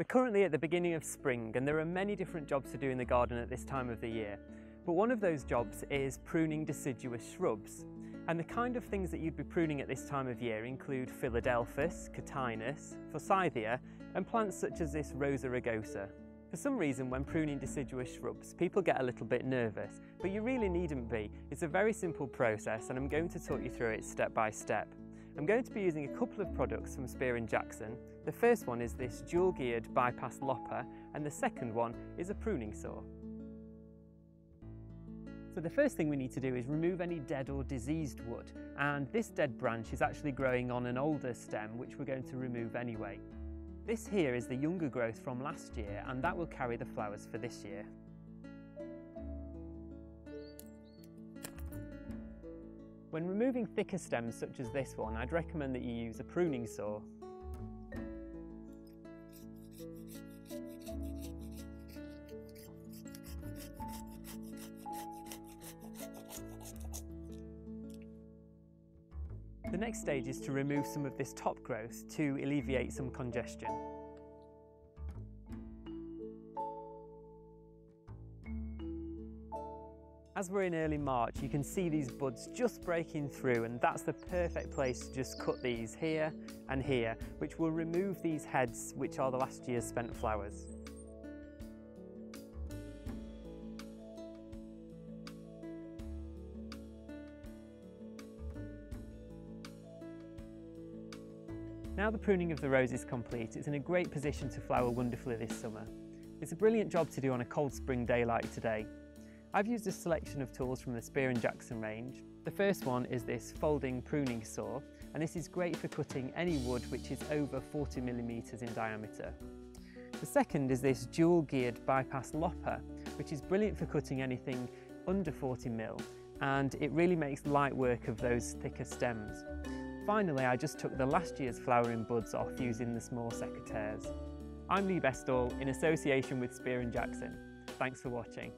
We're currently at the beginning of spring and there are many different jobs to do in the garden at this time of the year, but one of those jobs is pruning deciduous shrubs. And the kind of things that you'd be pruning at this time of year include Philadelphus, Cotinus, Forsythia and plants such as this Rosa rugosa. For some reason, when pruning deciduous shrubs, people get a little bit nervous, but you really needn't be. It's a very simple process and I'm going to talk you through it step by step. I'm going to be using a couple of products from Spear & Jackson. The first one is this dual-geared bypass lopper and the second one is a pruning saw. So the first thing we need to do is remove any dead or diseased wood, and this dead branch is actually growing on an older stem which we're going to remove anyway. This here is the younger growth from last year and that will carry the flowers for this year. When removing thicker stems such as this one, I'd recommend that you use a pruning saw. The next stage is to remove some of this top growth to alleviate some congestion. As we're in early March, you can see these buds just breaking through, and that's the perfect place to just cut these here and here, which will remove these heads, which are the last year's spent flowers. Now the pruning of the rose is complete, it's in a great position to flower wonderfully this summer. It's a brilliant job to do on a cold spring day like today. I've used a selection of tools from the Spear & Jackson range. The first one is this folding pruning saw, and this is great for cutting any wood which is over 40mm in diameter. The second is this dual-geared bypass lopper, which is brilliant for cutting anything under 40mm, and it really makes light work of those thicker stems. Finally, I just took the last year's flowering buds off using the small secateurs. I'm Lee Bestall in association with Spear & Jackson. Thanks for watching.